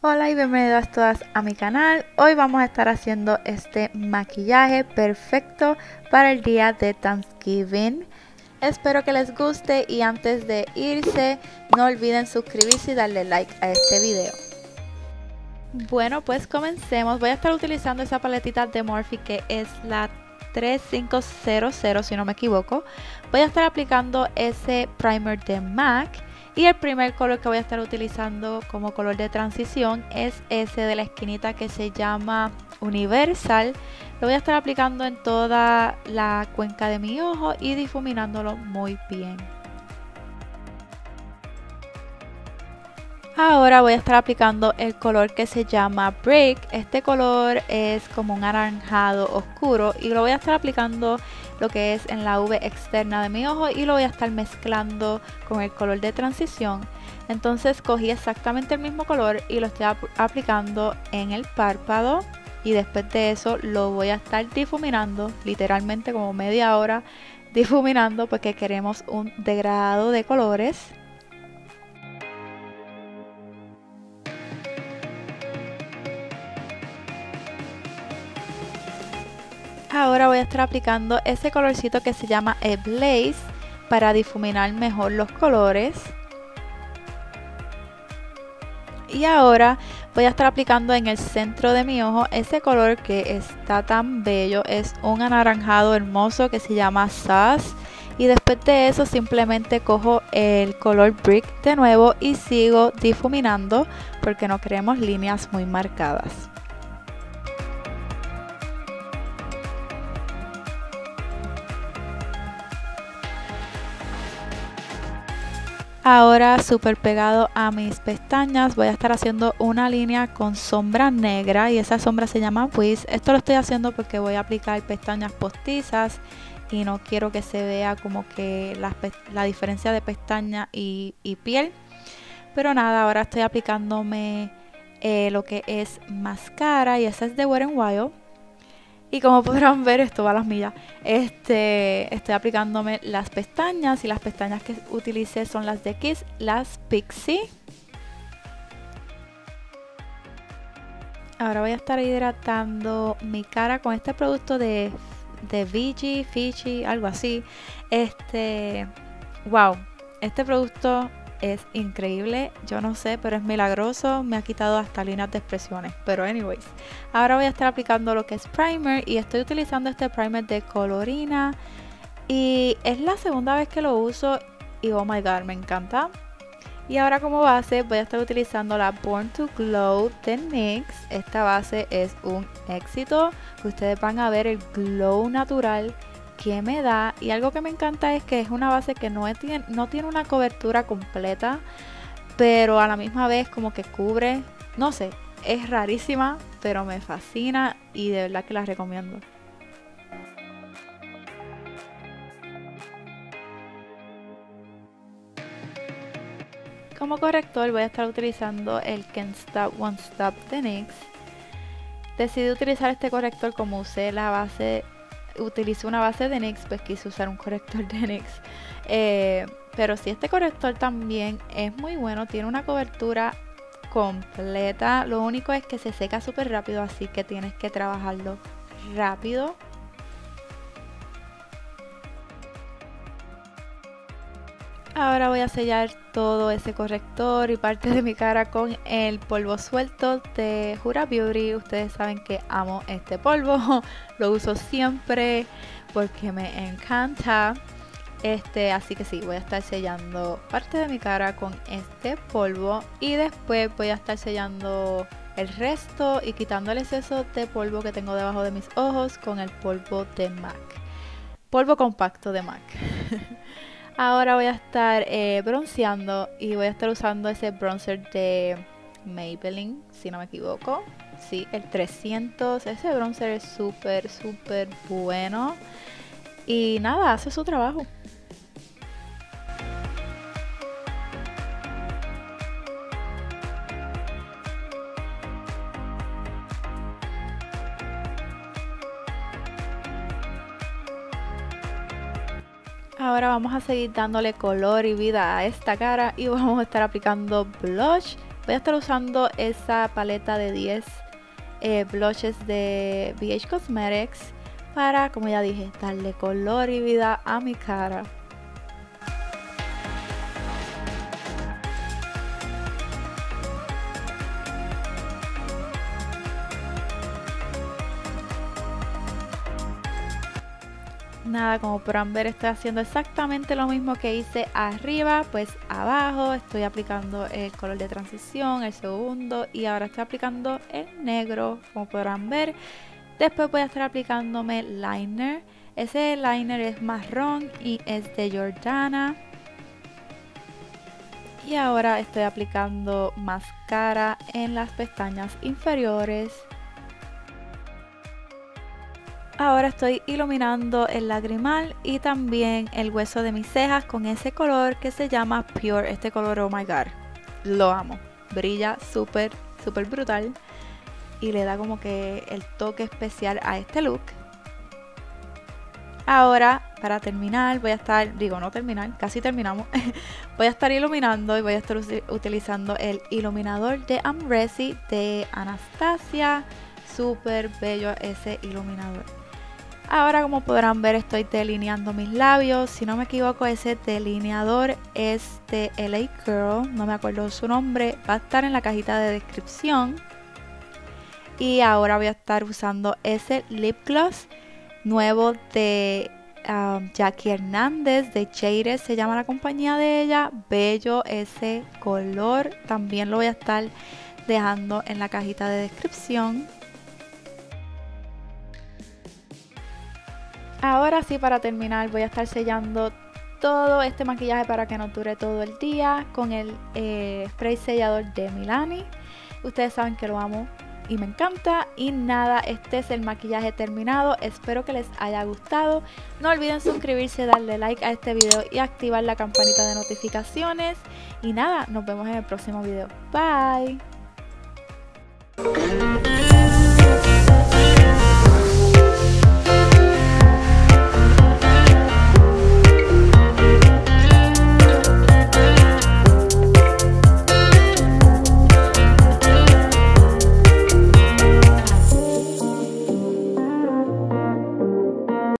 Hola y bienvenidas todas a mi canal. Hoy vamos a estar haciendo este maquillaje perfecto para el día de Thanksgiving. Espero que les guste y antes de irse no olviden suscribirse y darle like a este video. Bueno, pues comencemos. Voy a estar utilizando esa paletita de Morphe que es la 3500 si no me equivoco. Voy a estar aplicando ese primer de MAC. Y el primer color que voy a estar utilizando como color de transición es ese de la esquinita que se llama Universal. Lo voy a estar aplicando en toda la cuenca de mi ojo y difuminándolo muy bien. Ahora voy a estar aplicando el color que se llama Break. Este color es como un anaranjado oscuro y lo voy a estar aplicando lo que es en la V externa de mi ojo y lo voy a estar mezclando con el color de transición. Entonces cogí exactamente el mismo color y lo estoy aplicando en el párpado y después de eso lo voy a estar difuminando, literalmente como media hora difuminando porque queremos un degradado de colores. Ahora voy a estar aplicando ese colorcito que se llama Blaze para difuminar mejor los colores. Y ahora voy a estar aplicando en el centro de mi ojo ese color que está tan bello. Es un anaranjado hermoso que se llama Sass. Y después de eso simplemente cojo el color Brick de nuevo y sigo difuminando porque no queremos líneas muy marcadas. Ahora súper pegado a mis pestañas voy a estar haciendo una línea con sombra negra y esa sombra se llama Wiz. Esto lo estoy haciendo porque voy a aplicar pestañas postizas y no quiero que se vea como que la diferencia de pestaña y piel. Pero nada, ahora estoy aplicándome lo que es mascara y esa es de Wet n Wild. Y como podrán ver, esto va a las millas. Estoy aplicándome las pestañas y las pestañas que utilicé son las de Kiss, las Pixie. Ahora voy a estar hidratando mi cara con este producto de Fiji, algo así. Wow, este producto es increíble, yo no sé, pero es milagroso, me ha quitado hasta líneas de expresiones, pero anyways. Ahora voy a estar aplicando lo que es primer y estoy utilizando este primer de Colorina y es la segunda vez que lo uso y oh my god, me encanta. Y ahora como base voy a estar utilizando la Born to Glow de NYX. Esta base es un éxito, ustedes van a ver el glow natural que me da y algo que me encanta es que es una base que no tiene una cobertura completa pero a la misma vez como que cubre, no sé, es rarísima pero me fascina y de verdad que la recomiendo. Como corrector voy a estar utilizando el Can't Stop Won't Stop de NYX. Decidí utilizar este corrector como usé la base. Utilicé una base de NYX, pues quise usar un corrector de NYX. Pero sí, este corrector también es muy bueno, tiene una cobertura completa. Lo único es que se seca súper rápido, así que tienes que trabajarlo rápido. Ahora voy a sellar todo ese corrector y parte de mi cara con el polvo suelto de Huda Beauty. Ustedes saben que amo este polvo, lo uso siempre porque me encanta. Así que sí, voy a estar sellando parte de mi cara con este polvo y después voy a estar sellando el resto y quitando el exceso de polvo que tengo debajo de mis ojos con el polvo de MAC. Polvo compacto de MAC. Ahora voy a estar bronceando y voy a estar usando ese bronzer de Maybelline, si no me equivoco. Sí, el 300. Ese bronzer es súper, súper bueno. Y nada, hace su trabajo. Ahora vamos a seguir dándole color y vida a esta cara y vamos a estar aplicando blush Voy a estar usando esa paleta de 10 blushes de BH Cosmetics para, como ya dije, darle color y vida a mi cara. Nada, como podrán ver, estoy haciendo exactamente lo mismo que hice arriba, pues abajo estoy aplicando el color de transición, el segundo, y ahora estoy aplicando el negro, como podrán ver. Después voy a estar aplicándome liner. Ese liner es marrón y es de Jordana. Y ahora estoy aplicando mascara en las pestañas inferiores. Ahora estoy iluminando el lagrimal y también el hueso de mis cejas con ese color que se llama Pure. Este color, oh my god, lo amo. Brilla súper, súper brutal y le da como que el toque especial a este look. Ahora, para terminar, voy a estar, digo no terminar, casi terminamos, voy a estar iluminando y voy a estar utilizando el iluminador de Amrezy de Anastasia. Súper bello ese iluminador. Ahora, como podrán ver, estoy delineando mis labios. Si no me equivoco, ese delineador es de LA Girl. No me acuerdo su nombre. Va a estar en la cajita de descripción. Y ahora voy a estar usando ese lip gloss nuevo de Jackie Hernández de JDEZ. Se llama la compañía de ella. Bello ese color. También lo voy a estar dejando en la cajita de descripción. Ahora sí, para terminar, voy a estar sellando todo este maquillaje para que nos dure todo el día con el spray sellador de Milani. Ustedes saben que lo amo y me encanta. Y nada, este es el maquillaje terminado. Espero que les haya gustado. No olviden suscribirse, darle like a este video y activar la campanita de notificaciones. Y nada, nos vemos en el próximo video. Bye.